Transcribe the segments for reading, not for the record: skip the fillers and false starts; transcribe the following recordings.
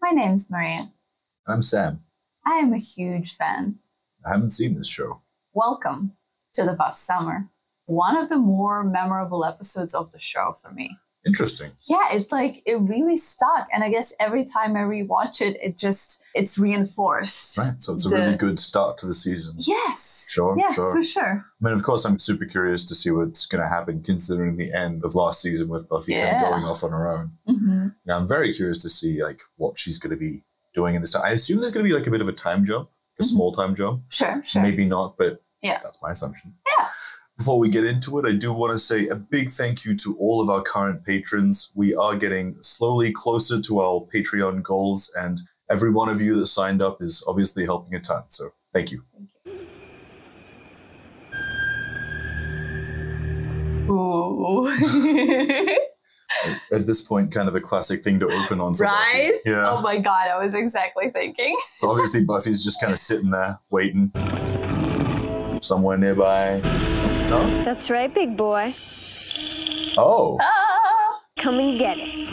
My name's Maria. I'm Sam. I am a huge fan. I haven't seen this show. Welcome to The Buff Summer. One of the more memorable episodes of the show for me. Interesting. Yeah, it's like, it really stuck. And I guess every time I rewatch it, it's reinforced. Right, so it's a really good start to the season. Yes. Sure, yeah, sure. For sure. I mean, of course, I'm super curious to see what's going to happen considering the end of last season with Buffy kind of going off on her own. Mm-hmm. Now, I'm very curious to see, like, what she's going to be doing in this time. I assume there's going to be, like, a bit of a time jump, a small time jump. Sure, sure. Maybe not, but yeah, that's my assumption. Yeah. Before we get into it, I do want to say a big thank you to all of our current patrons. We are getting slowly closer to our Patreon goals, and every one of you that signed up is obviously helping a ton. So thank you. Thank you. Ooh. At this point, kind of the classic thing to open on. Right? Yeah. Oh my God, I was exactly thinking. So obviously Buffy's just kind of sitting there waiting somewhere nearby. No? That's right, big boy. Oh. Come and get it.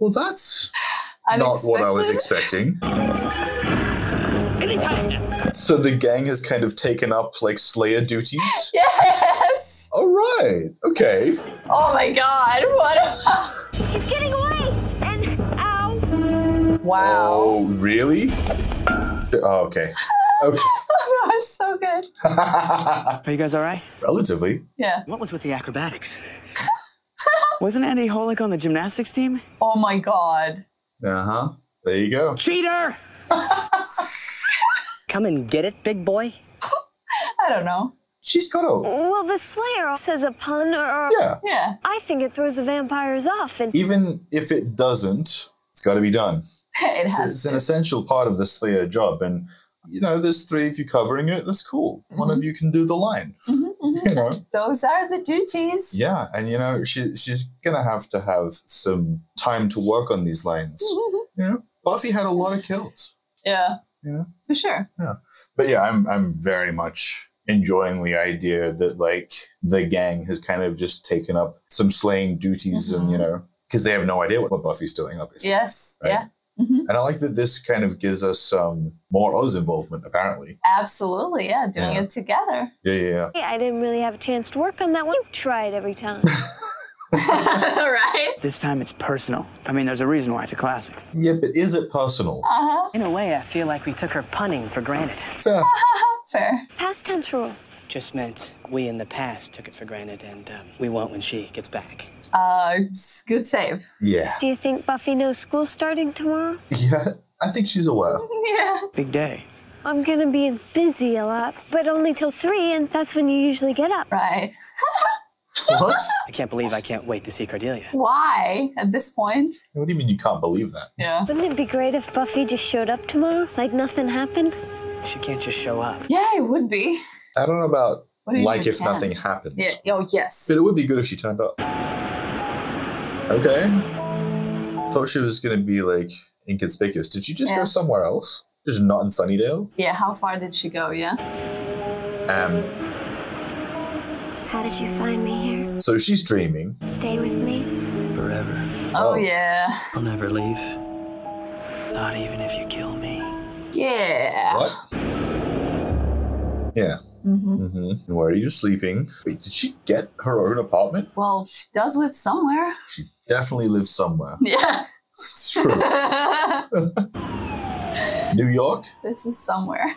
Well, that's not what I was expecting. So the gang has kind of taken up, like, Slayer duties? Yes! All right, okay. Oh my God, what a... He's getting away, and ow. Wow. Oh, really? Oh, okay. Okay. That was so good. Are you guys all right? Relatively. Yeah. What was with the acrobatics? Wasn't Andy Holick on the gymnastics team? Oh, my God. Uh-huh. There you go. Cheater! Come and get it, big boy. I don't know. She's got a... Well, the Slayer says a pun or... Yeah. Yeah. I think it throws the vampires off. And even if it doesn't, it's got to be done. It has It's an essential part of the Slayer job, and... You know, there's three of you covering it. That's cool. Mm-hmm. One of you can do the line. Mm-hmm, mm-hmm. You know, those are the duties. Yeah, and you know, she's gonna have to have some time to work on these lines. Mm-hmm. You know, Buffy had a lot of kills. Yeah. Yeah. You know? For sure. Yeah, but yeah, I'm very much enjoying the idea that like the gang has kind of just taken up some slaying duties, mm-hmm. and you know, because they have no idea what Buffy's doing, obviously. Yes. Right? Yeah. Mm-hmm. And I like that this kind of gives us more Oz involvement, apparently. Absolutely, yeah. Doing it together. Yeah, yeah, yeah. I didn't really have a chance to work on that one. You try it every time. Right? This time it's personal. I mean, there's a reason why it's a classic. Yeah, but is it personal? Uh-huh. In a way, I feel like we took her punning for granted. Fair. Fair. Past tense rule. Just meant we in the past took it for granted, and we won't when she gets back. Good save. Yeah. Do you think Buffy knows school's starting tomorrow? Yeah, I think she's aware. Yeah. Big day. I'm gonna be busy a lot, but only till 3, and that's when you usually get up. Right. What? I can't believe I can't wait to see Cordelia. Why, at this point? What do you mean you can't believe that? Yeah. Wouldn't it be great if Buffy just showed up tomorrow, like nothing happened? She can't just show up. Yeah, it would be. I don't know about like if nothing happened. Yeah. Oh, yes. But it would be good if she turned up. Okay. I thought she was going to be, like, inconspicuous. Did she just go somewhere else? Just not in Sunnydale? Yeah, how far did she go, yeah? How did you find me here? So she's dreaming. Stay with me. Forever. Oh, yeah. I'll never leave. Not even if you kill me. Yeah. What? Yeah. Mm-hmm. Mm-hmm. Where are you sleeping? Wait, did she get her own apartment? Well, she does live somewhere. She definitely lives somewhere. Yeah. It's true. New York? This is somewhere.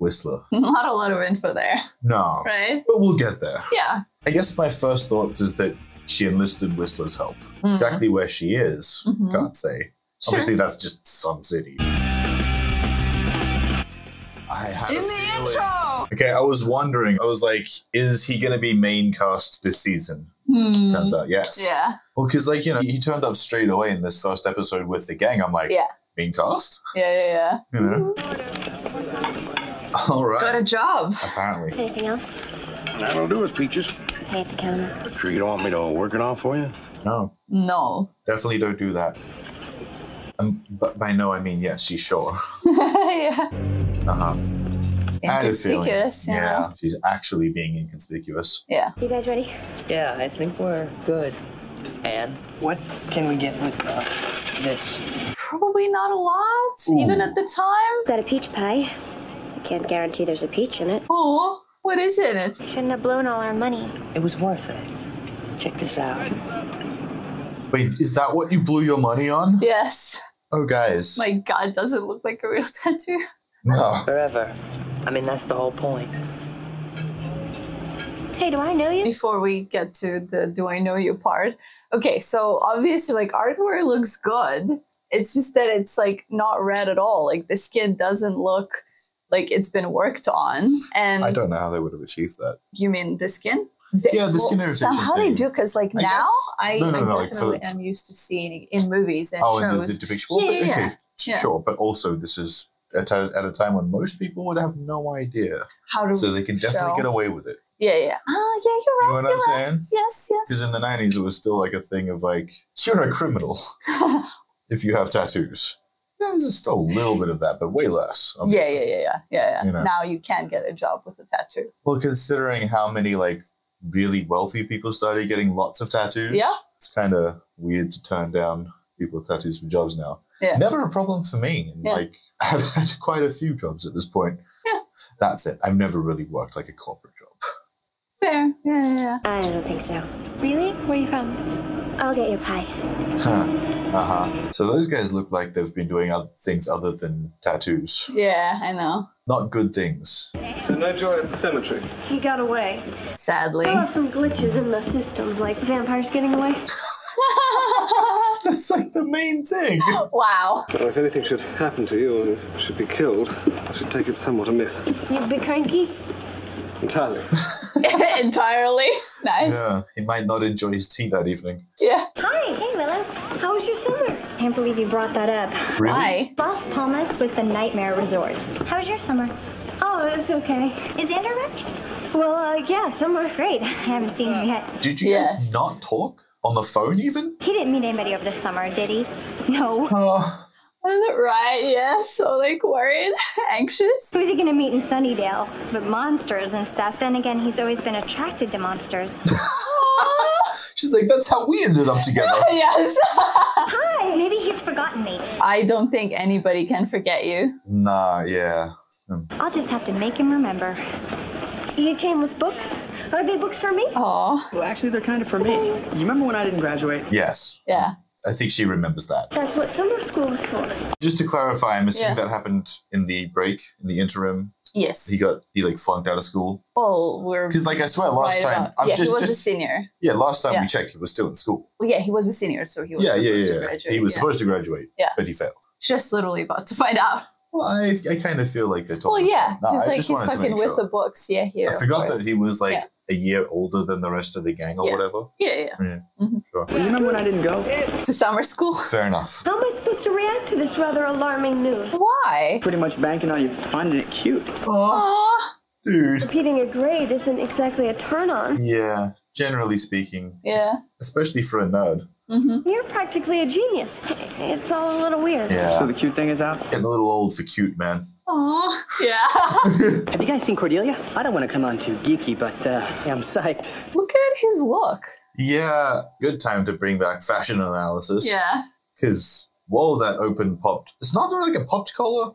Whistler. Not a lot of info there. No. Right? But we'll get there. Yeah. I guess my first thoughts is that she enlisted Whistler's help. Mm-hmm. Exactly where she is, can't say. Sure. Obviously, that's just some city. I have in the intro! Okay, I was wondering, I was like, is he going to be main cast this season? Hmm. Turns out, yes. Yeah. Well, because, like, you know, he turned up straight away in this first episode with the gang. I'm like, main cast? Yeah, yeah, yeah. You know? Mm-hmm. All right. Got a job. Apparently. Anything else? I don't do it, Peaches. Hey, the counter. Sure you don't want me to work it off for you? No. No. Definitely don't do that. But by no, I mean, yes, she's sure. Yeah. Uh-huh. I had a feeling. Yeah, she's actually being inconspicuous. Yeah. You guys ready? Yeah, I think we're good. Anne, what can we get with this? Probably not a lot, even at the time. Got a peach pie. I can't guarantee there's a peach in it. Oh, what is in it? Shouldn't have blown all our money. It was worth it. Check this out. Wait, is that what you blew your money on? Yes. Oh, guys. My God, does it look like a real tattoo? No. Forever. I mean, that's the whole point. Hey, do I know you? Before we get to the do I know you part. Okay, so obviously, like, artwork looks good. It's just that it's, like, not red at all. Like, the skin doesn't look like it's been worked on. And I don't know how they would have achieved that. You mean the skin? Yeah, the skin irritation. Somehow they do, because, like, now I definitely am used to seeing in movies and shows. Oh, in the depiction. Yeah, okay, sure. But also, this is at a time when most people would have no idea. How do so they can definitely get away with it. Yeah, yeah. Oh, yeah, you're right. You know what I'm saying? Yes, yes. Because in the 90s, it was still like a thing of like, you're a criminal if you have tattoos. There's still a little bit of that, but way less. Obviously. Yeah. You know? Now you can get a job with a tattoo. Well, considering how many like really wealthy people started getting lots of tattoos, it's kind of weird to turn down people with tattoos for jobs now. Yeah. Never a problem for me. And like, I've had quite a few jobs at this point. Yeah. That's it. I've never really worked like a corporate job. Fair. Yeah. I don't think so. Really? Where are you from? I'll get your pie. So those guys look like they've been doing other things other than tattoos. Yeah, I know. Not good things. So no joy at the cemetery. He got away. Sadly. I'll have some glitches in the system, like vampires getting away. That's like the main thing. Wow. But if anything should happen to you or should be killed, I should take it somewhat amiss. You'd be cranky? Entirely. Entirely. Nice. Yeah, he might not enjoy his tea that evening. Yeah. Hi. Hey, Willow. How was your summer? Can't believe you brought that up. Really? Why? Los Palmas with the Nightmare Resort. How was your summer? Oh, it was okay. Is Xander back? Well, yeah, summer great. I haven't seen him yet. Did you guys not talk? On the phone, even? He didn't meet anybody over the summer, did he? No. Right, yeah, so like worried, anxious. Who's he gonna meet in Sunnydale? But monsters and stuff. Then again, he's always been attracted to monsters. She's like, that's how we ended up together. Yes. Hi, maybe he's forgotten me. I don't think anybody can forget you. Nah, yeah. I'll just have to make him remember. You came with books? Are they books for me? Oh. Well, actually, they're kind of for me. You remember when I didn't graduate? Yes. Yeah. I think she remembers that. That's what summer school was for. Just to clarify, I'm assuming that happened in the break, in the interim. Yes. He like flunked out of school. Oh, we're... Because like I swear last time... he was a senior. Yeah, last time we checked, he was still in school. Well, yeah, he was a senior, so he was supposed to graduate. He was supposed to graduate, but he failed. Just literally about to find out. Well, I kind of feel like they're talking. Well, yeah, because no, like he's fucking with the books. Yeah, here. I forgot that he was like a year older than the rest of the gang or whatever. Yeah. Mm-hmm. Sure. Well, you remember when I didn't go to summer school? Fair enough. How am I supposed to react to this rather alarming news? Why? Pretty much banking on you finding it cute. Oh, dude. Repeating a grade isn't exactly a turn on. Yeah, generally speaking. Yeah. Especially for a nerd. Mm-hmm. You're practically a genius. It's all a little weird. Yeah. So the cute thing is out? Getting a little old for cute, man. Aw, yeah. Have you guys seen Cordelia? I don't want to come on too geeky, but I'm psyched. Look at his look. Yeah, good time to bring back fashion analysis. Yeah. Because all that open popped. It's not like a popped collar.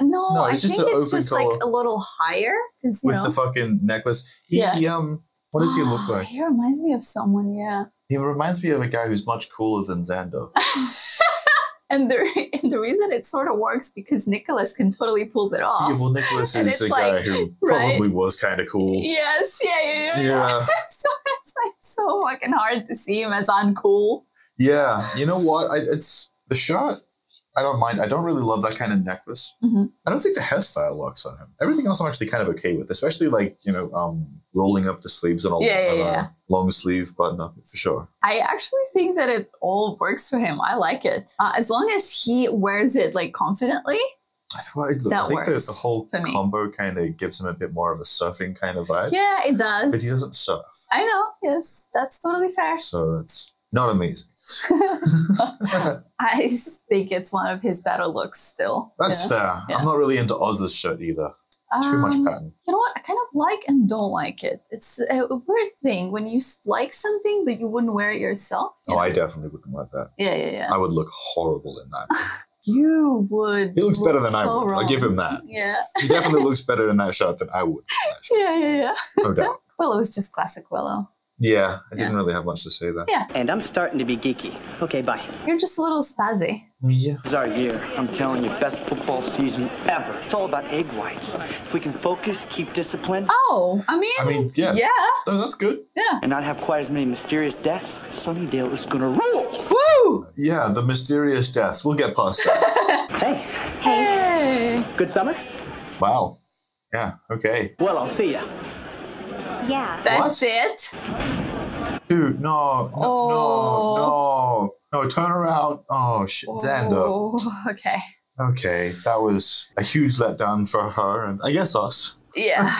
No, I think it's just like a little higher. With the fucking necklace. What does he look like? He reminds me of someone, He reminds me of a guy who's much cooler than Xander. and the reason it sort of works because Nicholas can totally pull that off. Yeah, well, Nicholas is a guy who probably was kind of cool. Yes, yeah. So it's like so fucking hard to see him as uncool. Yeah, you know what? It's the shirt. I don't mind. I don't really love that kind of necklace. Mm-hmm. I don't think the hairstyle works on him. Everything else I'm actually kind of okay with, especially like, you know, rolling up the sleeves and all a long sleeve button up for sure. I actually think that it all works for him. I like it. As long as he wears it like confidently. I think the whole combo kind of gives him a bit more of a surfing kind of vibe. Yeah, it does. But he doesn't surf. I know. Yes, that's totally fair. So that's not amazing. I think it's one of his better looks still. That's fair. Yeah. I'm not really into Oz's shirt either. Too much pattern. You know what? I kind of like and don't like it. It's a weird thing when you like something but you wouldn't wear it yourself. You know? I definitely wouldn't wear that. Yeah. I would look horrible in that. You would. He looks better than I would. Wrong. I give him that. Yeah. He definitely looks better in that shirt than I would. Yeah. No doubt. Willow is just classic Willow. Yeah, I didn't really have much to say there. Yeah. And I'm starting to be geeky. Okay, bye. You're just a little spazzy. Yeah. This is our year. I'm telling you, best football season ever. It's all about egg whites. If we can focus, keep discipline. Oh, I mean, yeah. No, that's good. Yeah. And not have quite as many mysterious deaths, Sunnydale is gonna rule. Woo! Yeah, the mysterious deaths. We'll get past that. Hey. Good summer? Wow. Yeah, okay. Well, I'll see ya. Yeah. That's it. Dude, no, turn around. Oh, shit. Xander. Okay. That was a huge letdown for her and I guess us. Yeah.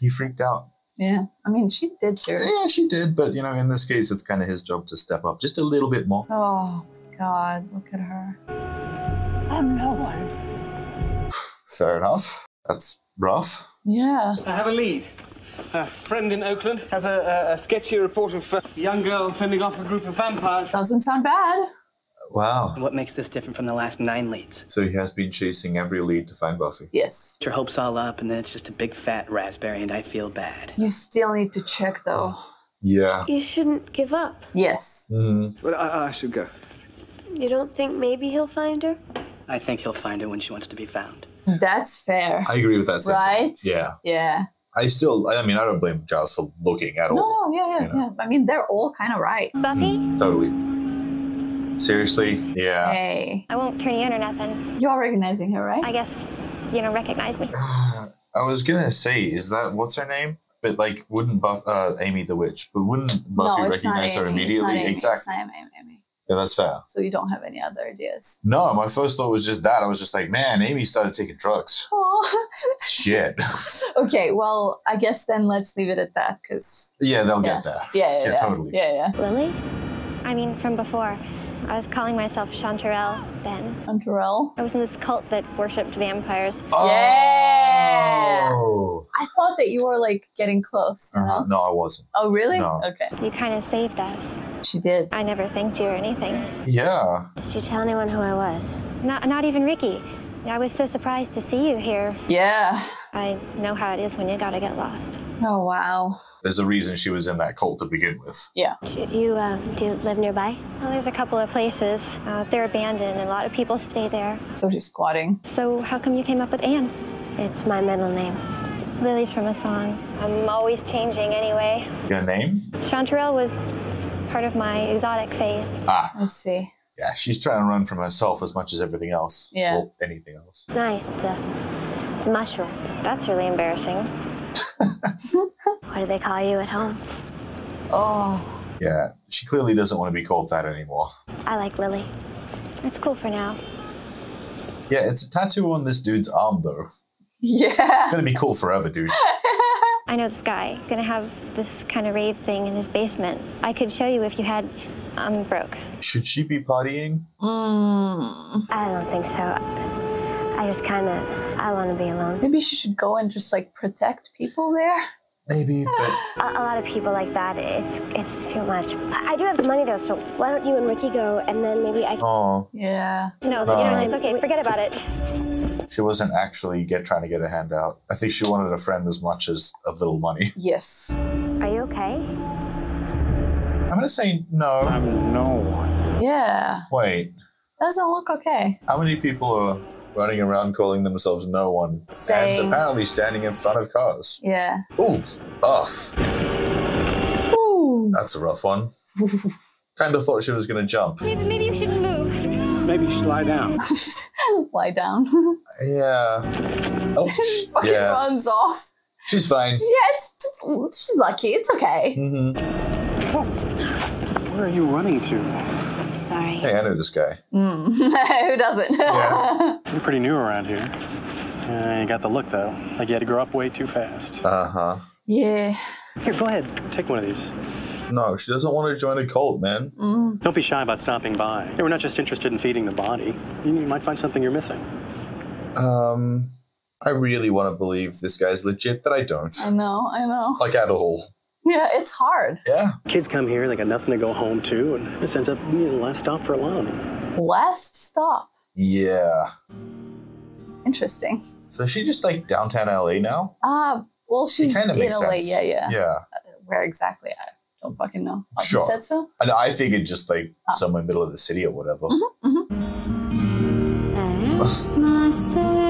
He freaked out. Yeah. I mean, she did too. Yeah, she did. But, you know, in this case, it's kind of his job to step up just a little bit more. Oh, my God. Look at her. I'm no one. Fair enough. That's rough. Yeah. I have a lead. A friend in Oakland has a sketchy report of a young girl fending off a group of vampires. Doesn't sound bad. Wow. What makes this different from the last 9 leads? So he has been chasing every lead to find Buffy. Yes. Your hopes all up, and then it's just a big fat raspberry, and I feel bad. You still need to check, though. Yeah. You shouldn't give up. Yes. Well, I should go. You don't think maybe he'll find her? I think he'll find her when she wants to be found. That's fair. I agree with that sentiment. Right? Yeah. Yeah. I mean, I don't blame Giles for looking at all. No, yeah. I mean, they're all kind of right. Buffy? Totally. Seriously? Yeah. Hey. I won't turn you in or nothing. You're recognizing her, right? I guess you don't recognize me. I was going to say, is that, what's her name? But, like, wouldn't Buffy, Amy the Witch, but wouldn't Buffy recognize her immediately? Exactly. It's not Amy. Yeah, that's fair. So you don't have any other ideas? No, my first thought was just that. I was just like, man, Amy started taking drugs. Aww. Shit. Okay, well, I guess then let's leave it at that, because... Yeah, they'll get there. Yeah, totally. Yeah. Lily? I mean, from before. I was calling myself Chanterelle then. Chanterelle? I was in this cult that worshipped vampires. Oh. Yeah! I thought that you were, like, getting close. Uh-huh. No, I wasn't. Oh, really? No. Okay. You kind of saved us. She did. I never thanked you or anything. Yeah. Did you tell anyone who I was? Not even Ricky. I was so surprised to see you here. Yeah. I know how it is when you gotta get lost. Oh, wow. There's a reason she was in that cult to begin with. Yeah. Do you live nearby? Well, there's a couple of places. They're abandoned and a lot of people stay there. So she's squatting. So how come you came up with Anne? It's my middle name. Lily's from a song. I'm always changing anyway. Your name? Chanterelle was part of my exotic phase. Ah. I see. Yeah, she's trying to run from herself as much as everything else. Yeah. Or anything else. It's nice. It's a mushroom. That's really embarrassing. What do they call you at home? Oh. Yeah, she clearly doesn't want to be called that anymore. I like Lily. It's cool for now. Yeah, it's a tattoo on this dude's arm, though. Yeah. It's going to be cool forever, dude. I know this guy. Going to have this kind of rave thing in his basement. I could show you if you had... I'm broke. Should she be partying? I don't think so. I just kind of, I want to be alone. Maybe she should go and just like protect people there. Maybe, but... a lot of people like that, it's too much. I do have the money though, so why don't you and Ricky go and then maybe I can... Oh. Yeah. No, it's okay, forget about it. Just... She wasn't actually trying to get a handout. I think she wanted a friend as much as a little money. Yes. Are you okay? I'm going to say no. I'm no one. Yeah. Wait. Doesn't look okay. How many people are running around calling themselves no one? Saying... And apparently standing in front of cars. Yeah. Ooh. That's a rough one. Kind of thought she was going to jump. Maybe you shouldn't move. Maybe you should lie down. Lie down. Yeah. Oh, she fucking runs off. She's fine. Yeah, she's lucky. It's okay. Mm-hmm. Where are you running to? Sorry. Hey, I know this guy. Who doesn't? Yeah. You're pretty new around here. You got the look, though. Like you had to grow up way too fast. Uh-huh. Yeah. Here, go ahead. Take one of these. No, she doesn't want to join a cult, man. Don't be shy about stopping by. We're not just interested in feeding the body. You might find something you're missing. I really want to believe this guy's legit, but I don't. I know. Like at all. Yeah, it's hard. Yeah. Kids come here, they got nothing to go home to, and this ends up being last stop for a lot of them. Last stop? Yeah. Interesting. So is she just like downtown LA now? Well, she's in LA, yeah. Where exactly? I don't fucking know. Like sure. You said so? And I figured just like somewhere in the middle of the city or whatever.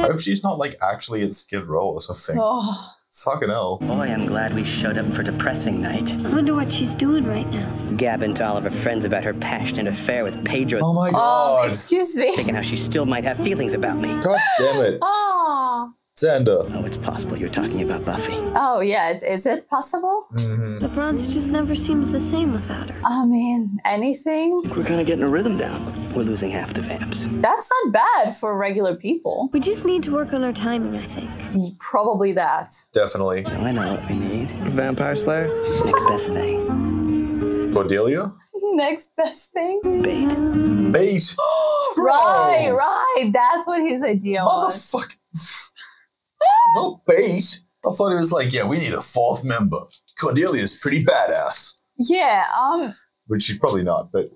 I hope she's not like actually at Skid Row or something. Oh. Fucking hell. Boy, I'm glad we showed up for depressing night. I wonder what she's doing right now. Gabbing to all of her friends about her passionate affair with Pedro. Oh my God. Excuse me. Thinking how she still might have feelings about me. God damn it. Oh. Xander. Oh, it's possible you're talking about Buffy. Oh, yeah. Is it possible? The Bronze just never seems the same without her. I mean, anything? We're kind of getting a rhythm down. We're losing half the vamps. That's not bad for regular people. We just need to work on our timing, I think. Probably that. Definitely. Now I know what we need. Vampire Slayer? Next best thing. Cordelia? Next best thing? Bait. Bait. Right. That's what his idea was. Motherfucker. No bait. I thought it was like, yeah, we need a fourth member. Cordelia's pretty badass. Yeah, Which she's probably not, but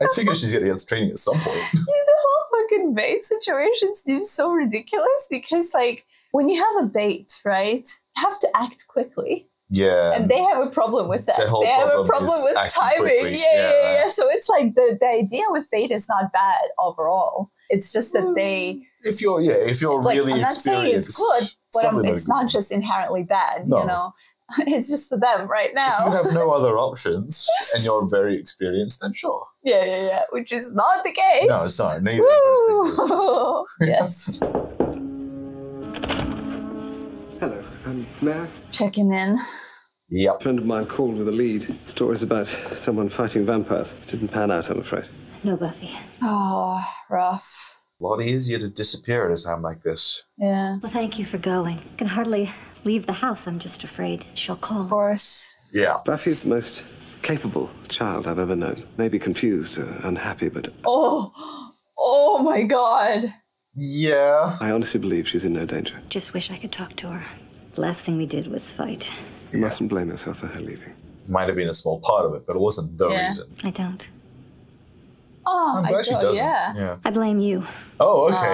I figure she's gonna get training at some point. You know, the whole fucking bait situation seems so ridiculous because, like, when you have a bait, right, you have to act quickly. Yeah. And they have a problem with that. They have a problem with timing. Yeah. So it's like the idea with bait is not bad overall. It's just that if you're like, really experienced. I'm not saying it's good, but it's not just inherently bad, you know. It's just for them right now. If you have no other options and you're very experienced, then sure. Yeah. Which is not the case. No, it's not. Neither of those things. Yes. Hello, I'm Mac. Checking in. Yep. A friend of mine called with a lead. Stories about someone fighting vampires. Didn't pan out, I'm afraid. No, Buffy. Oh, rough. A lot easier to disappear at a time like this. Yeah. Well, thank you for going. I can hardly leave the house. I'm just afraid she'll call. Of course. Yeah. Buffy's the most capable child I've ever known. Maybe confused, unhappy, but... Oh my God. Yeah. I honestly believe she's in no danger. Just wish I could talk to her. The last thing we did was fight. You mustn't blame yourself for her leaving. Might have been a small part of it, but it wasn't the reason. I don't. Oh, I'm glad she doesn't. Yeah. I blame you. Oh, okay.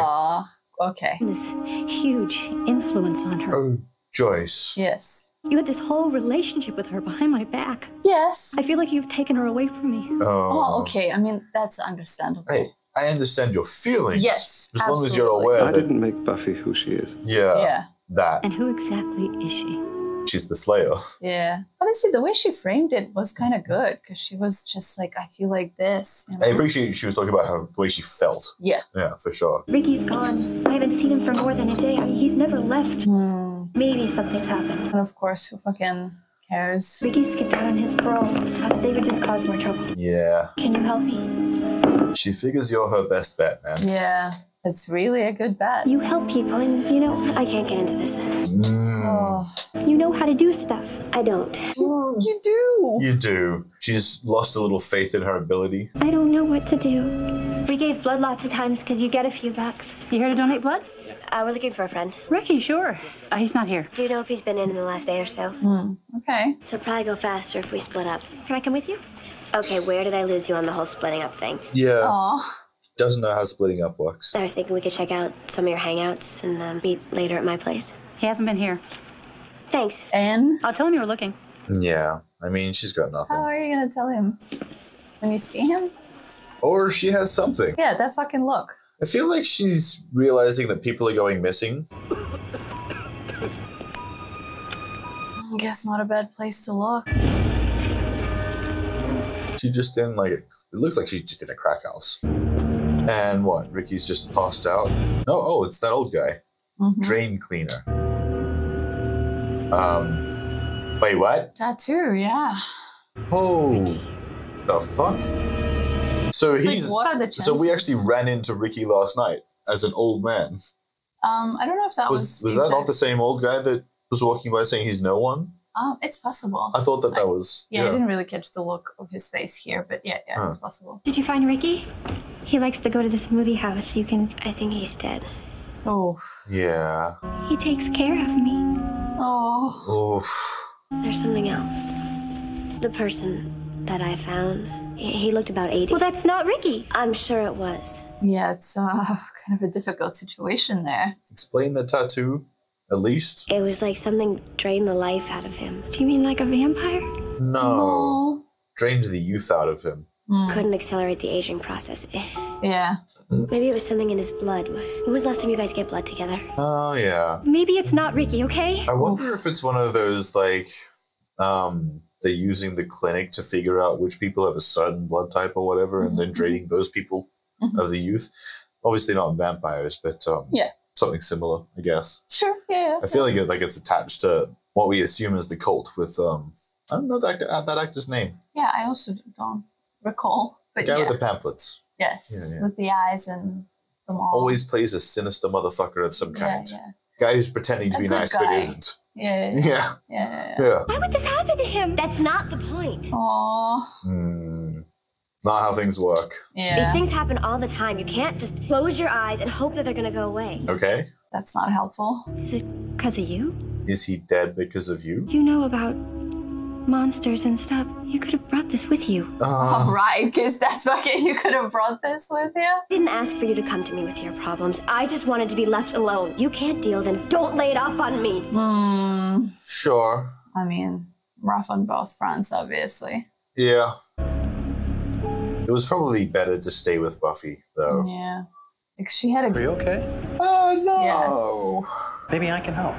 Okay. This huge influence on her. Oh, Joyce. Yes. You had this whole relationship with her behind my back. Yes. I feel like you've taken her away from me. Oh, okay. I mean, that's understandable. Hey, I understand your feelings. Yes, as long as you're aware. I didn't make Buffy who she is. Yeah. That. And who exactly is she? She's the Slayer. Yeah. Honestly, the way she framed it was kind of good because she was just like, I feel like this. You know? I appreciate she was talking about how the way she felt. Yeah. Yeah, for sure. Ricky's gone. I haven't seen him for more than a day. I mean, he's never left. Maybe something's happened. And of course, who fucking cares? Ricky skipped out on his parole. They could just cause more trouble. Yeah. Can you help me? She figures you're her best bet, man. Yeah. It's really a good bet. You help people and, you know, I can't get into this. You know how to do stuff. I don't. You do. You do. She's lost a little faith in her ability. I don't know what to do. We gave blood lots of times because you get a few bucks. You here to donate blood? Yeah. We're looking for a friend. Ricky, sure. He's not here. Do you know if he's been in the last day or so? Okay. So probably go faster if we split up. Can I come with you? Okay, where did I lose you on the whole splitting up thing? Yeah. Aww. Doesn't know how splitting up works. I was thinking we could check out some of your hangouts and meet later at my place. He hasn't been here. Thanks. And? I'll tell him you were looking. Yeah. I mean, she's got nothing. How are you going to tell him? When you see him? Or she has something. Yeah, that fucking look. I feel like she's realizing that people are going missing. I guess not a bad place to look. She just didn't like it. It looks like she's just in a crack house. And what? Ricky's just passed out. No, oh, it's that old guy. Drain cleaner. Wait, what? Tattoo, yeah. Oh, Ricky. The fuck? So he's. Like, what are the chances? So we actually ran into Ricky last night as an old man. I don't know if that was that not the same old guy that was walking by saying he's no one? It's possible. I thought that was... Yeah, I didn't really catch the look of his face here, but yeah, it's possible. Did you find Ricky? He likes to go to this movie house. I think he's dead. Oh. Yeah. He takes care of me. Oh. Oof. There's something else. The person that I found, he looked about 80. Well, that's not Ricky. I'm sure it was. Yeah, it's kind of a difficult situation there. Explain the tattoo, at least. It was like something drained the life out of him. Do you mean like a vampire? No. Drained the youth out of him. Mm. Couldn't accelerate the aging process. Yeah. Maybe it was something in his blood. When was the last time you guys get blood together? Oh, yeah. Maybe it's not Ricky, okay? I wonder if it's one of those, like, they're using the clinic to figure out which people have a certain blood type or whatever, and then draining those people of the youth. Obviously not vampires, but yeah, something similar, I guess. Sure, yeah. I feel like it's attached to what we assume is the cult with, I don't know that actor's name. Yeah, I also don't recall. But the guy with the pamphlets. Yes, yeah. With the eyes and them all. Always plays a sinister motherfucker of some kind. Yeah, yeah. Guy who's pretending to be nice but isn't. Yeah. Why would this happen to him? That's not the point. Aww. Not how things work. Yeah. These things happen all the time. You can't just close your eyes and hope that they're going to go away. Okay. That's not helpful. Is it because of you? Is he dead because of you? You know about monsters and stuff. You could have brought this with you. All right, because that's fucking you could have brought this with you. I didn't ask for you to come to me with your problems. I just wanted to be left alone. You can't deal, then don't lay it off on me. Sure. I mean, rough on both fronts, obviously. Yeah. It was probably better to stay with Buffy, though. Yeah. Like she had a... Are you okay? Oh, no! Yes. Maybe I can help.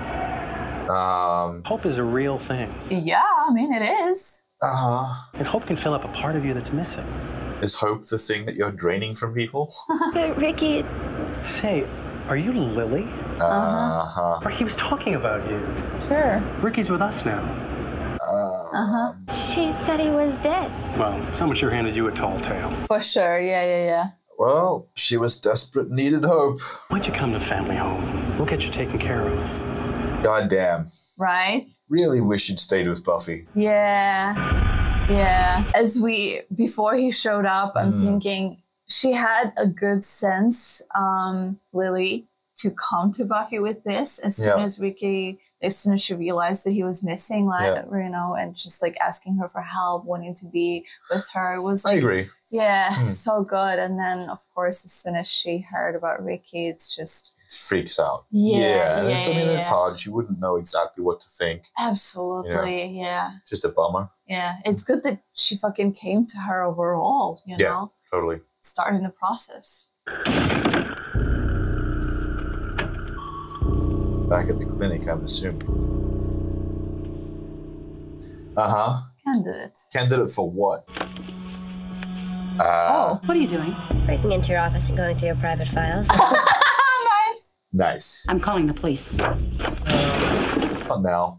Hope is a real thing. Yeah, I mean, it is. And hope can fill up a part of you that's missing. Is hope the thing that you're draining from people? But Ricky... Say, are you Lily? Uh-huh. Or he was talking about you. Sure. Ricky's with us now. She said he was dead. Well, someone sure handed you a tall tale. For sure, yeah. Well, she was desperate and needed hope. Why don't you come to family home? We'll get you taken care of. Goddamn. Right? Really wish you'd stayed with Buffy. Yeah. Before he showed up, I'm thinking she had a good sense, Lily, to come to Buffy with this as soon as she realized that he was missing, like, you know, and just like asking her for help, wanting to be with her was like, I agree. Yeah, so good. And then, of course, as soon as she heard about Ricky, it's just... freaks out. Yeah, I mean, it's hard. She wouldn't know exactly what to think. Absolutely, you know? Yeah. Just a bummer. Yeah, it's good that she fucking came to her overall, you know? Yeah, totally. Starting the process. Back at the clinic, I'm assuming. Candidate. Candidate for what? What are you doing? Breaking into your office and going through your private files. Nice. I'm calling the police. Oh, no.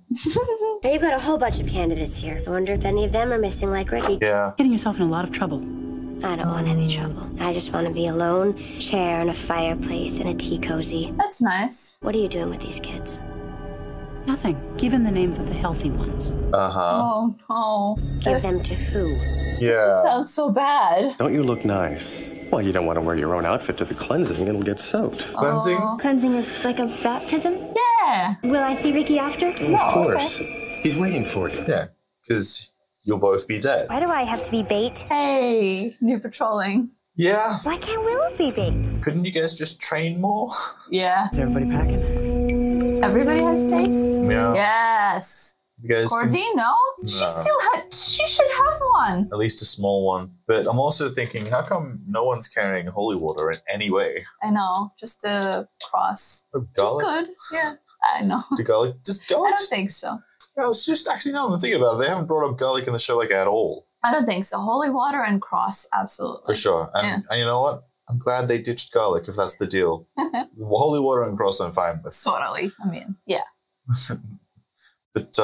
Now you've got a whole bunch of candidates here. I wonder if any of them are missing like Ricky. Yeah. Getting yourself in a lot of trouble. I don't want any trouble. I just want to be alone, chair and a fireplace and a tea cozy. That's nice. What are you doing with these kids? Nothing. Give them the names of the healthy ones. Oh, no. Give them to who? Yeah. That sounds so bad. Don't you look nice? Well, you don't want to wear your own outfit to the cleansing. It'll get soaked. Cleansing? Cleansing is like a baptism? Yeah. Will I see Ricky after? Well, of course. Okay. He's waiting for you. Yeah, because you'll both be dead. Why do I have to be bait? Hey, new patrolling. Yeah. Why can't Willow be bait? Couldn't you guys just train more? Yeah. Is everybody packing? Everybody has takes? Yeah. Yes. Cordy, no? She should have one. At least a small one. But I'm also thinking, how come no one's carrying holy water in any way? I know, just a cross. Oh, garlic? It's good, yeah. I know. Does garlic? I don't think so. I was just actually, now I'm thinking about it, they haven't brought up garlic in the show like at all. I don't think so. Holy water and cross, absolutely. For sure. And you know what? I'm glad they ditched garlic if that's the deal. Holy water and cross, I'm fine with. Totally. I mean, yeah. But,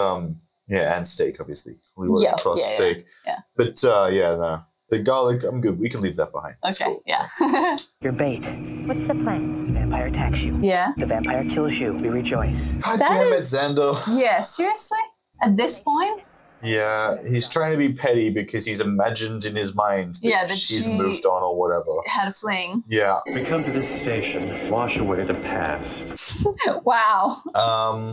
yeah, and steak, obviously. We were across steak. Yeah. But, no. The garlic, I'm good. We can leave that behind. Okay, cool. Yeah. Your bait. What's the plan? The vampire attacks you. Yeah. The vampire kills you. We rejoice. God damn it, Xander. Yeah, seriously? At this point? Yeah, he's trying to be petty because he's imagined in his mind that, that she's moved on or whatever. Had a fling. Yeah. We come to this station, wash away the past. Wow.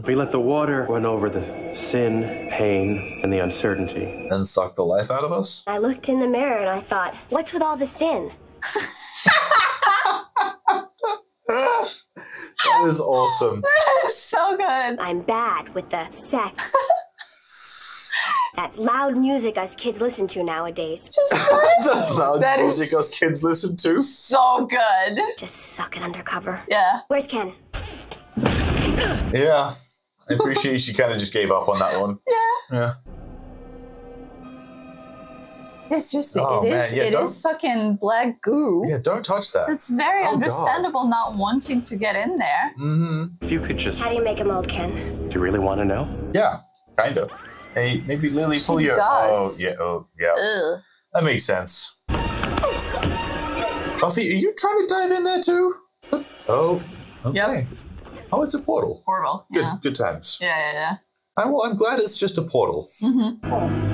We let the water run over the sin, pain, and the uncertainty. And suck the life out of us? I looked in the mirror and I thought, what's with all the sin? That is awesome. That is so good. I'm bad with the sex. That loud music us kids listen to nowadays. That loud that music us kids listen to? So good. Just suck it undercover. Yeah. Where's Ken? Yeah. I appreciate she kind of just gave up on that one. Yeah. Yeah. It's just, it is fucking black goo. Yeah, don't touch that. It's very understandable not wanting to get in there. Mm-hmm. If you could just... How do you make him old, Ken? Do you really want to know? Yeah, kind of. Hey, maybe Lily, pull your... Oh, yeah. Ugh. That makes sense. Buffy, are you trying to dive in there too? Oh, okay. Yep. Oh, it's a portal. Portal, Good times. Yeah. Well, I'm glad it's just a portal. Mm-hmm.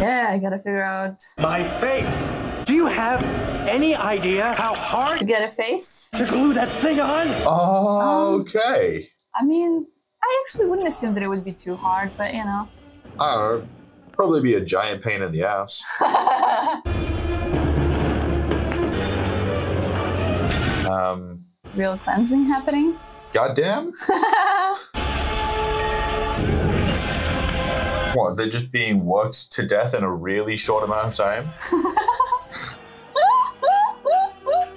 Yeah, I gotta figure out... My face! Do you have any idea how hard... To get a face? To glue that thing on? Oh, okay. I mean... I actually wouldn't assume that it would be too hard, but you know. I don't know. Probably be a giant pain in the ass. Real cleansing happening? Goddamn. What, they're just being worked to death in a really short amount of time?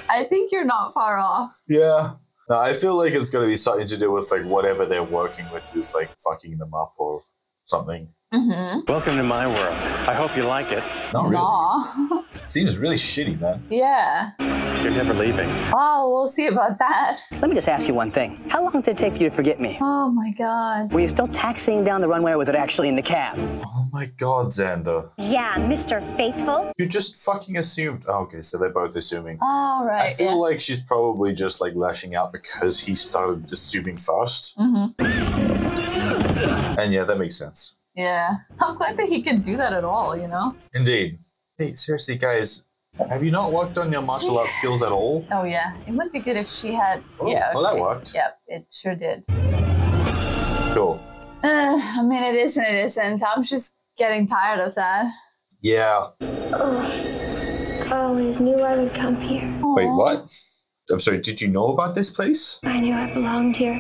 I think you're not far off. Yeah. No, I feel like it's going to be something to do with, like, whatever they're working with is, like, fucking them up or something. Mm-hmm. Welcome to my world. I hope you like it. Not really. It seems really shitty, man. Yeah. You're never leaving. Oh, we'll see about that. Let me just ask you one thing. How long did it take for you to forget me? Oh, my God. Were you still taxiing down the runway or was it actually in the cab? Oh, my God, Xander. Yeah, Mr. Faithful. You just fucking assumed. Oh, okay, so they're both assuming. All right. I feel like she's probably just, like, lashing out because he started assuming first. Mm-hmm. And, yeah, that makes sense. Yeah. I'm glad that he can do that at all, you know? Indeed. Hey, seriously, guys, have you not worked on your martial arts skills at all? Oh, yeah. It would be good if she had... Oh, yeah, well, that worked. Yep, it sure did. Cool. I mean, it is and it isn't. I'm just getting tired of that. Yeah. Oh, I always knew I would come here. Aww. Wait, what? I'm sorry, did you know about this place? I knew I belonged here.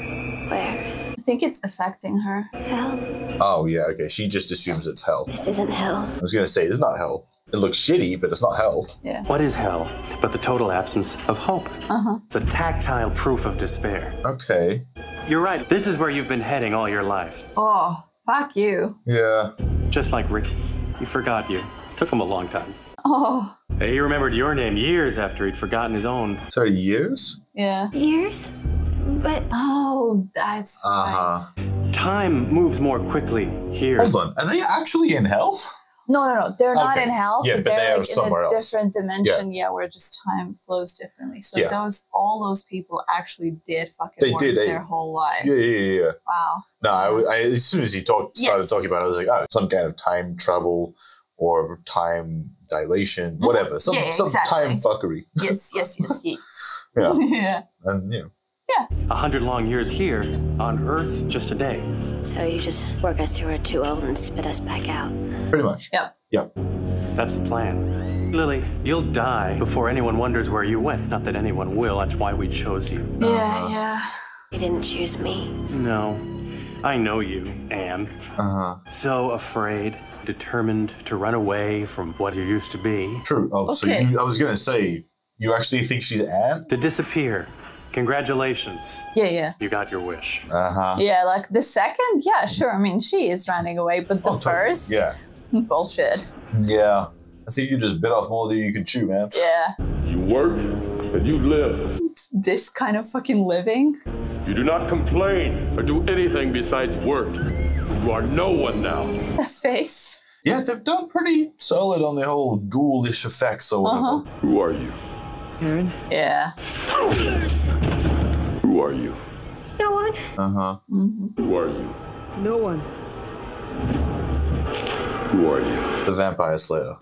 Where? I think it's affecting her. Hell. Oh, yeah, okay. She just assumes it's hell. This isn't hell. I was going to say, it's not hell. It looks shitty, but it's not hell. Yeah. What is hell but the total absence of hope? Uh-huh. It's a tactile proof of despair. Okay. You're right. This is where you've been heading all your life. Oh, fuck you. Yeah. Just like Ricky. He forgot you. It took him a long time. Oh. He remembered your name years after he'd forgotten his own. Sorry, years? Yeah. Years? But oh, that's right. Time moves more quickly here. Hold on, are they actually in hell? No, they're not in hell. Yeah, but they're like somewhere else. Different dimension. Yeah, where just time flows differently. So all those people actually did work their whole life. Yeah. Wow. No, I as soon as he started talking about it, I was like, oh, some kind of time travel or time dilation, whatever, some time fuckery. Yes. Yeah. And you know. Yeah. 100 long years here on Earth, just a day. So you just work us till we're too old and spit us back out. Pretty much. Yep. That's the plan. Lily, you'll die before anyone wonders where you went. Not that anyone will. That's why we chose you. Yeah. You didn't choose me. No. I know you, Anne. So afraid, determined to run away from what you used to be. True. Oh, okay. So I was going to say, you actually think she's Anne? To disappear. Congratulations. Yeah. You got your wish. Yeah, like the second? Yeah, sure. I mean, she is running away, but the first? Yeah. Bullshit. Yeah. I think you just bit off more than you could chew, man. Yeah. You work and you live. This kind of fucking living? You do not complain or do anything besides work. You are no one now. The face. Yeah, they've done pretty solid on the whole ghoulish effects or whatever. Who are you? Aaron? Yeah. Who are you? No one. Mm-hmm. Who are you? No one. Who are you? The Vampire Slayer.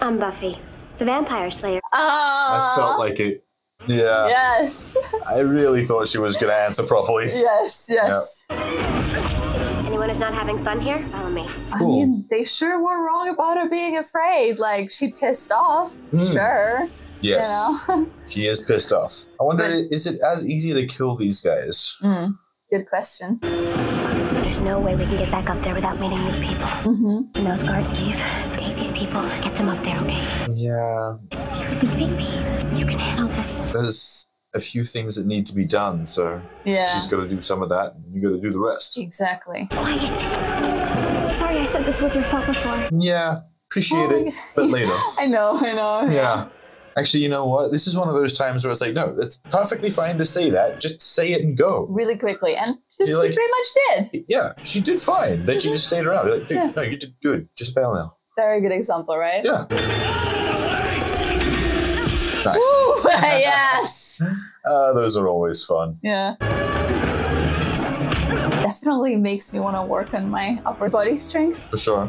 I'm Buffy, the Vampire Slayer. Oh! I felt like it. Yeah. Yes. I really thought she was going to answer properly. Yes, yes. Yeah. Anyone who's not having fun here, follow me. Cool. I mean, they sure were wrong about her being afraid. Like, she pissed off, sure. Yes. You know? She is pissed off. I wonder, is it as easy to kill these guys? Mm. Good question. There's no way we can get back up there without meeting new people. Mm-hmm. When those guards leave, take these people, get them up there, okay? Yeah. You're leaving me. You can handle this. There's a few things that need to be done, so she's got to do some of that, and you got to do the rest. Exactly. Quiet. Sorry I said this was your fault before. Yeah, appreciate it, but later. I know. Yeah. Actually, you know what? This is one of those times where it's like, no, it's perfectly fine to say that. Just say it and go. Really quickly. And she like, pretty much did. Yeah, she did fine. Then she just stayed around. You're like, dude, no, you did good. Just bail now. Very good example, right? Yeah. Nice. Ooh, yes. Those are always fun. Yeah. Definitely makes me want to work on my upper body strength. For sure.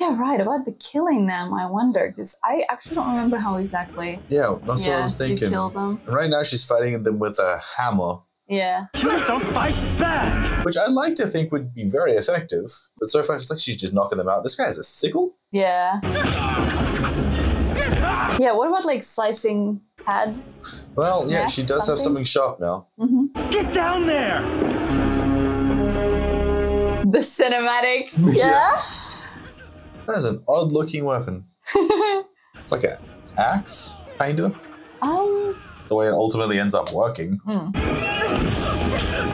Yeah, right, about the killing them, I wonder, because I actually don't remember how exactly. Yeah, that's what I was thinking. You kill them. And right now she's fighting them with a hammer. Yeah. Just don't fight back! Which I'd like to think would be very effective, but so far it's like she's just knocking them out. This guy's a sickle? Yeah. Yeah, what about like slicing pad? Well, yeah, she does have something sharp now. Mm-hmm. Get down there! The cinematic. Yeah? That is an odd-looking weapon. It's like an axe, kind of. The way it ultimately ends up working. Mm.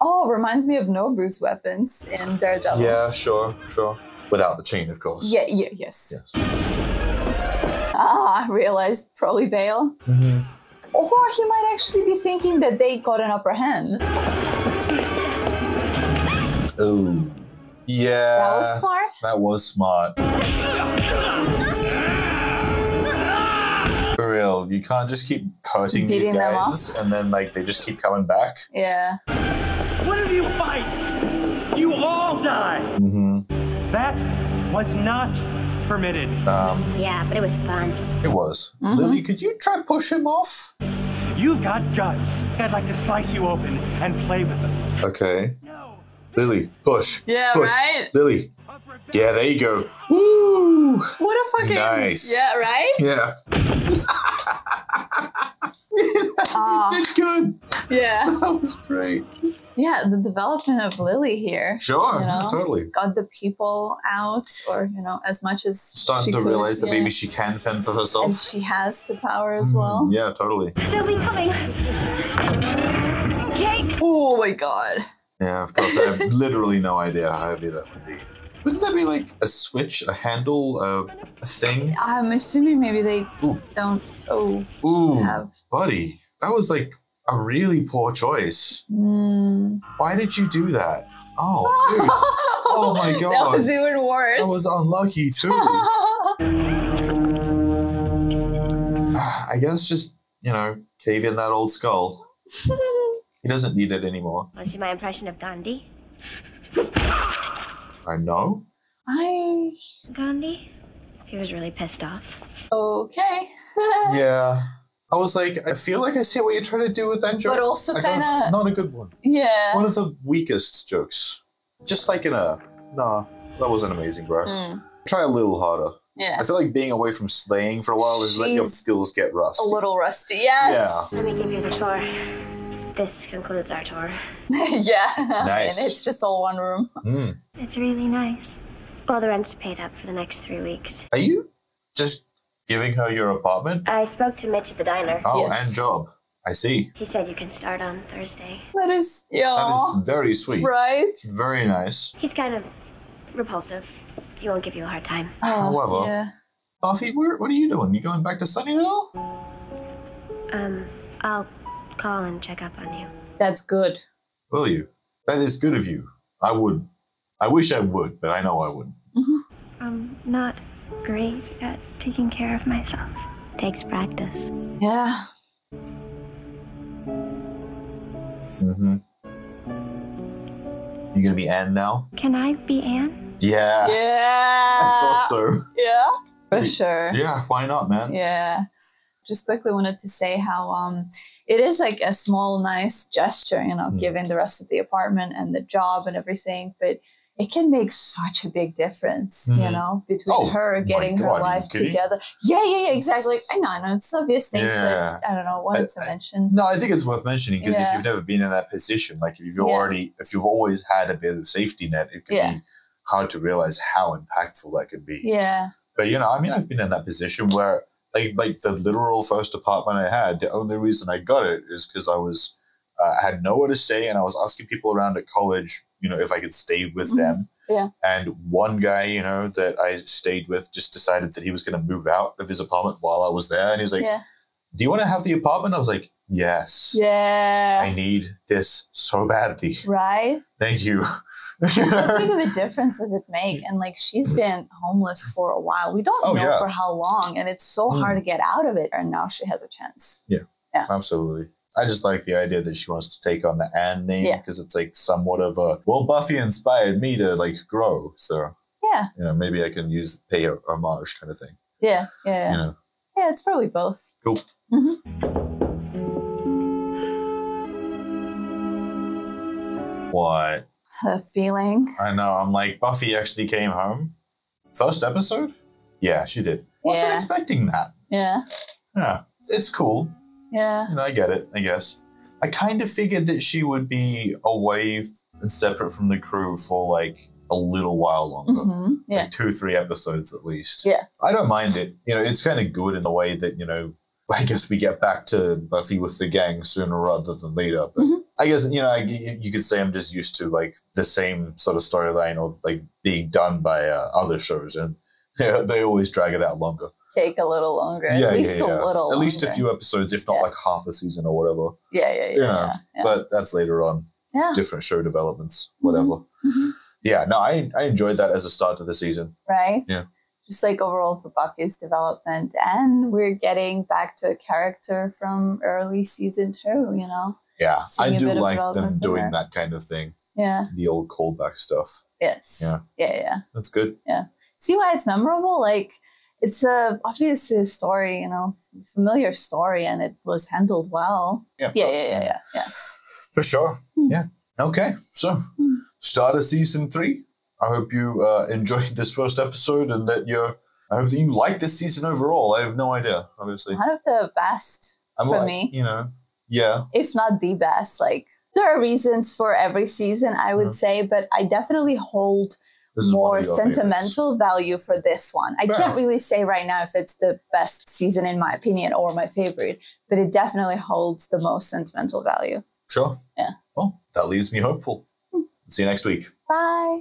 Oh, reminds me of Nobu's weapons in Daredevil. Yeah, sure. Without the chain, of course. Yes. Ah, I realized probably bail. Mm-hmm. Or he might actually be thinking that they got an upper hand. Oh. Yeah. That was smart. For real, you can't just keep hurting these guys and then like they just keep coming back. Yeah. One of you fights, you all die. Mm-hmm. That was not permitted. Yeah, but it was fun. It was. Mm-hmm. Lily, could you try to push him off? You've got guts. I'd like to slice you open and play with them. Okay. Lily, push. Yeah, push. Right? Lily. Yeah, there you go. Woo! What a fucking... Nice. Yeah, right? Yeah. You did good. Yeah. That was great. Yeah, the development of Lily here. Sure, you know, totally. Got the people out, or, you know, as much as starting to realize that maybe she can fend for herself. And she has the power as well. Yeah, totally. They'll be coming. Okay. Oh, my God. Yeah, of course. I have literally no idea how heavy that would be. Wouldn't that be like a switch, a handle, a thing? I'm assuming maybe they don't have. Buddy, that was like a really poor choice. Mm. Why did you do that? Oh, dude. Oh my God. That was even worse. That was unlucky too. I guess just, you know, cave in that old skull. He doesn't need it anymore. Want to see my impression of Gandhi? I know. Gandhi? He was really pissed off. Okay. Yeah. I was like, I feel like I see what you're trying to do with that joke. But also kind of... Not a good one. Yeah. One of the weakest jokes. Just like in a... Nah, that wasn't amazing, bro. Mm. Try a little harder. Yeah. I feel like being away from slaying for a while is letting your skills get rusty. A little rusty, yes. Yeah. Let me give you the tour. This concludes our tour. Yeah. Nice. And it's just all one room. Mm. It's really nice. All the rent's paid up for the next 3 weeks. Are you just giving her your apartment? I spoke to Mitch at the diner. Oh, yes. And job. I see. He said you can start on Thursday. That is very sweet. Right? Very nice. He's kind of repulsive. He won't give you a hard time. However, Buffy, what are you doing? You going back to Sunnydale? I'll call and check up on you. That's good. Will you? That is good of you. I wouldn't. I wish I would, but I know I wouldn't. Mm-hmm. I'm not great at taking care of myself. Takes practice. Yeah. Mm-hmm. You gonna be Anne now? Can I be Anne? Yeah. Yeah. I thought so. Yeah. For sure. Yeah, why not, man? Yeah. Just quickly wanted to say how it is like a small, nice gesture, you know, giving the rest of the apartment and the job and everything, but it can make such a big difference, you know, between her getting her life together. Yeah, yeah, yeah, exactly. Like, I know, it's obvious things, but I don't know, wanted to mention. No, I think it's worth mentioning because if you've never been in that position, like if you've always had a bit of safety net, it can be hard to realize how impactful that could be. Yeah. But, you know, I mean, I've been in that position where, like the literal first apartment I had, the only reason I got it is because I was, I had nowhere to stay and I was asking people around at college, you know, if I could stay with them. Yeah. And one guy, you know, that I stayed with just decided that he was going to move out of his apartment while I was there. And he was like, do you want to have the apartment? I was like, yes. Yeah. I need this so badly. Right. Thank you. How big of a difference does it make? And like, she's been homeless for a while. We don't know for how long. And it's so hard to get out of it. And now she has a chance. Yeah. Yeah. Absolutely. I just like the idea that she wants to take on the Anne name because it's like somewhat of a, well, Buffy inspired me to like grow. So, yeah, you know, maybe I can pay homage kind of thing. Yeah. Yeah. You know. Yeah, it's probably both. Cool. What? A feeling. I know. I'm like, Buffy actually came home. First episode? Yeah, she did. Wasn't expecting that. Yeah. Yeah. It's cool. Yeah. You know, I get it, I guess. I kind of figured that she would be away and separate from the crew for like a little while longer. Like 2-3 episodes at least. Yeah. I don't mind it. You know, it's kind of good in the way that, you know, I guess we get back to Buffy with the gang sooner rather than later. But I guess, you know, you could say I'm just used to like the same sort of storyline or like being done by other shows, and they always drag it out longer. Take a little longer. Yeah, at least a little longer. At least a few episodes, if not like half a season or whatever. Yeah. You know, but that's later on. Yeah. Different show developments, whatever. Yeah, no, I enjoyed that as a start to the season. Right? Yeah. Just like overall for Buffy's development. And we're getting back to a character from early season 2, you know? Yeah, I do like them doing that kind of thing. Yeah. The old callback stuff. Yes. Yeah. Yeah, yeah. That's good. Yeah. See why it's memorable? Like, it's obviously a story, you know, familiar story, and it was handled well. Yeah. For sure. Yeah. Okay, so start of season 3. I hope you enjoyed this first episode, and that I hope that you like this season overall. I have no idea, obviously. One of the best for me. You know, yeah. If not the best, like there are reasons for every season, I would say, but I definitely hold more sentimental value for this one. I can't really say right now if it's the best season in my opinion or my favorite, but it definitely holds the most sentimental value. Sure. Yeah. Well, that leaves me hopeful. See you next week. Bye.